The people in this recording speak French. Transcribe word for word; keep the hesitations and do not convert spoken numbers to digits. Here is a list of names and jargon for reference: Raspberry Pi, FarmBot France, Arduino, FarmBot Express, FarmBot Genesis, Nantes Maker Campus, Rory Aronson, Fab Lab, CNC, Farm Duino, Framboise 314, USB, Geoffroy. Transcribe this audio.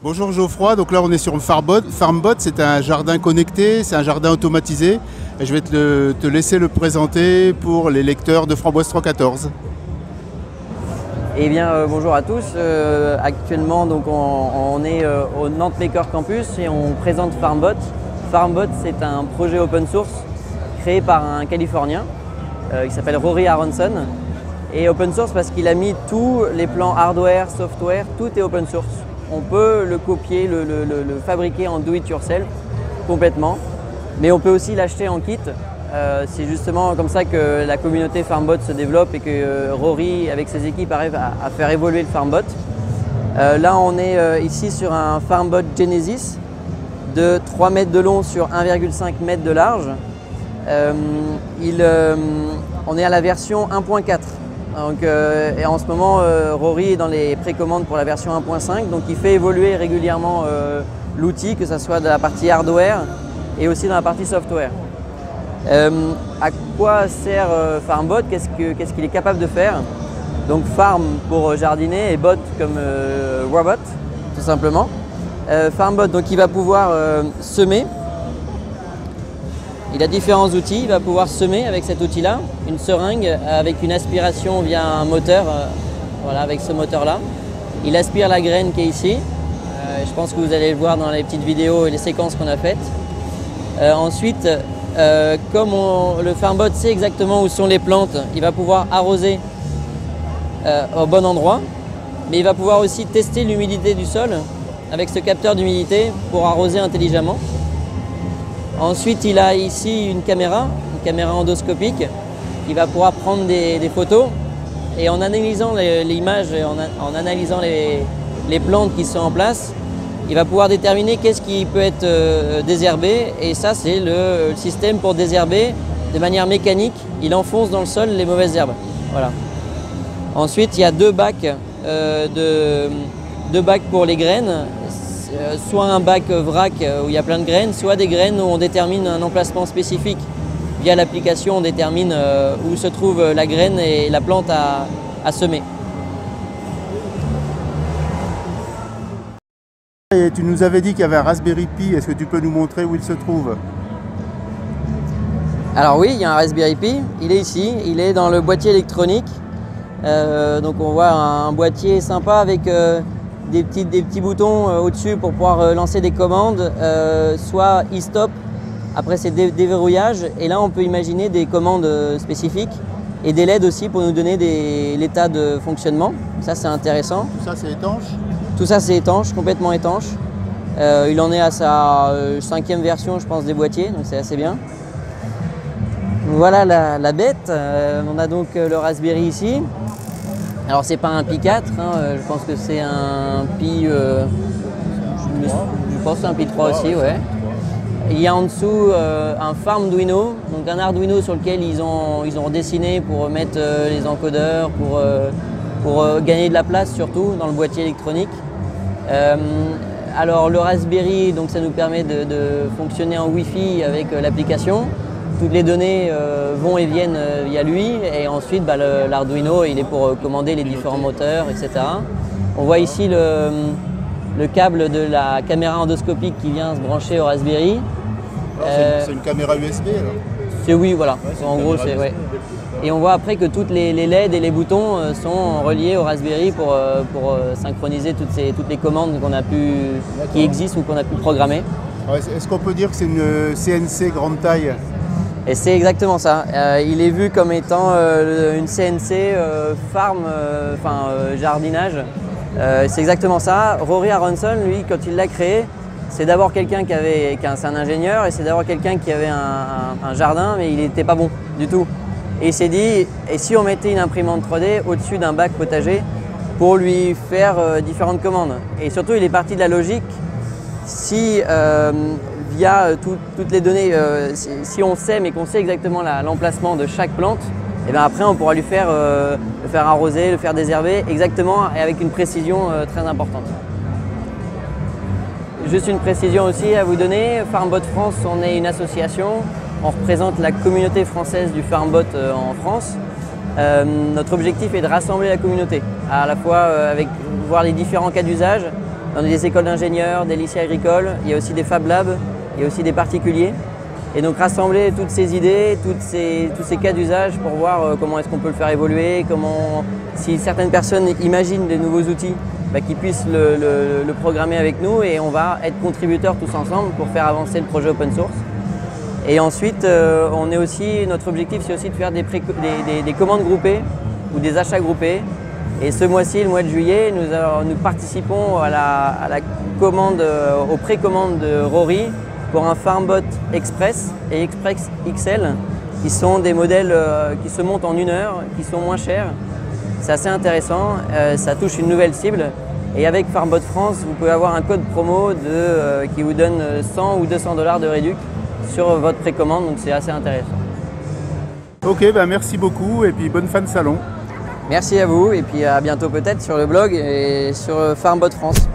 Bonjour Geoffroy, donc là on est sur le FarmBot. FarmBot, c'est un jardin connecté, c'est un jardin automatisé. Et je vais te, le, te laisser le présenter pour les lecteurs de Framboise trois cent quatorze. Eh bien euh, bonjour à tous, euh, actuellement donc, on, on est euh, au Nantes Maker Campus et on présente FarmBot. FarmBot, c'est un projet open source créé par un Californien euh, qui s'appelle Rory Aronson. Et open source parce qu'il a mis tous les plans hardware, software, tout est open source. On peut le copier, le, le, le, le fabriquer en do it yourself complètement, mais on peut aussi l'acheter en kit. Euh, c'est justement comme ça que la communauté FarmBot se développe et que euh, Rory avec ses équipes arrive à, à faire évoluer le FarmBot. Euh, là on est euh, ici sur un FarmBot Genesis de trois mètres de long sur un virgule cinq mètre de large. Euh, il, euh, on est à la version un point quatre. Donc, euh, et en ce moment, euh, Rory est dans les précommandes pour la version un point cinq, donc il fait évoluer régulièrement euh, l'outil, que ce soit de la partie hardware et aussi dans la partie software. Euh, à quoi sert euh, FarmBot? Qu'est-ce que, qu'est-ce qu'il est capable de faire? Donc Farm pour jardiner et Bot comme euh, robot, tout simplement. Euh, FarmBot, donc il va pouvoir euh, semer. Il a différents outils, il va pouvoir semer avec cet outil-là, une seringue avec une aspiration via un moteur, euh, voilà, avec ce moteur-là. Il aspire la graine qui est ici, euh, je pense que vous allez le voir dans les petites vidéos et les séquences qu'on a faites. Euh, ensuite, euh, comme on, le FarmBot sait exactement où sont les plantes, il va pouvoir arroser euh, au bon endroit, mais il va pouvoir aussi tester l'humidité du sol avec ce capteur d'humidité pour arroser intelligemment. Ensuite, il a ici une caméra, une caméra endoscopique, qui va pouvoir prendre des, des photos. Et en analysant l'image, en, en analysant les, les plantes qui sont en place, il va pouvoir déterminer qu'est-ce qui peut être euh, désherbé. Et ça, c'est le, le système pour désherber de manière mécanique. Il enfonce dans le sol les mauvaises herbes. Voilà. Ensuite, il y a deux bacs, euh, de, deux bacs pour les graines. Soit un bac vrac où il y a plein de graines, soit des graines où on détermine un emplacement spécifique. Via l'application, on détermine où se trouve la graine et la plante à, à semer. Et tu nous avais dit qu'il y avait un Raspberry Pi, est-ce que tu peux nous montrer où il se trouve? Alors oui, il y a un Raspberry Pi, il est ici, il est dans le boîtier électronique. Euh, donc on voit un boîtier sympa avec... Euh, Des petits, des petits boutons euh, au-dessus pour pouvoir euh, lancer des commandes, euh, soit e-stop, après c'est dé déverrouillage, et là on peut imaginer des commandes euh, spécifiques et des L E D aussi pour nous donner l'état de fonctionnement. Ça c'est intéressant. Tout ça c'est étanche? Tout ça c'est étanche, complètement étanche. Euh, il en est à sa euh, cinquième version je pense des boîtiers, donc c'est assez bien. Voilà la, la bête, euh, on a donc euh, le Raspberry ici. Alors c'est pas un Pi quatre, hein, je pense que c'est un Pi, euh, je, je pense un Pi trois aussi, ouais. Il y a en dessous euh, un Farm Duino, donc un Arduino sur lequel ils ont, ils ont dessiné pour mettre euh, les encodeurs, pour, euh, pour euh, gagner de la place surtout dans le boîtier électronique. Euh, alors le Raspberry, donc ça nous permet de, de fonctionner en Wi-Fi avec euh, l'application. Toutes les données euh, vont et viennent euh, via lui, et ensuite bah, l'Arduino il est pour euh, commander les différents moteurs, et cetera. On voit ici le, le câble de la caméra endoscopique qui vient se brancher au Raspberry. Euh, c'est une, une caméra U S B alors? C'est oui, voilà. Ouais, en gros, c'est ouais. Et on voit après que toutes les, les L E D et les boutons euh, sont reliés au Raspberry pour, euh, pour euh, synchroniser toutes, ces, toutes les commandes qu'on a pu, qui existent ou qu'on a pu programmer. Ouais, est-ce qu'on peut dire que c'est une C N C grande taille? Et c'est exactement ça. Euh, il est vu comme étant euh, une C N C euh, farm, euh, enfin euh, jardinage. Euh, c'est exactement ça. Rory Aronson, lui, quand il l'a créé, c'est d'abord quelqu'un qui avait, c'est un ingénieur, et c'est d'abord quelqu'un qui avait un, un, un jardin, mais il n'était pas bon du tout. Et il s'est dit, et si on mettait une imprimante trois D au-dessus d'un bac potager pour lui faire euh, différentes commandes? Et surtout, il est parti de la logique. Si euh, via tout, toutes les données, euh, si, si on sème et qu'on sait exactement l'emplacement de chaque plante, et bien après on pourra lui faire, euh, le faire arroser, le faire désherber exactement et avec une précision euh, très importante. Juste une précision aussi à vous donner, FarmBot France, on est une association, on représente la communauté française du FarmBot euh, en France. Euh, notre objectif est de rassembler la communauté, à la fois euh, avec voir les différents cas d'usage, Dans des écoles d'ingénieurs, des lycées agricoles, il y a aussi des Fab Labs, il y a aussi des particuliers. Et donc rassembler toutes ces idées, toutes ces, tous ces cas d'usage pour voir comment est-ce qu'on peut le faire évoluer, comment, si certaines personnes imaginent des nouveaux outils, bah, qu'ils puissent le, le, le programmer avec nous et on va être contributeurs tous ensemble pour faire avancer le projet open source. Et ensuite, euh, on est aussi, notre objectif c'est aussi de faire des, pré des, des, des commandes groupées ou des achats groupés. Et ce mois-ci, le mois de juillet, nous, alors, nous participons à la, à la commande, euh, aux précommandes de Rory pour un FarmBot Express et Express X L, qui sont des modèles euh, qui se montent en une heure, qui sont moins chers. C'est assez intéressant, euh, ça touche une nouvelle cible. Et avec FarmBot France, vous pouvez avoir un code promo de, euh, qui vous donne cent ou deux cents dollars de réduc sur votre précommande, donc c'est assez intéressant. Ok, bah merci beaucoup et puis bonne fin de salon. Merci à vous et puis à bientôt peut-être sur le blog et sur FarmBot France.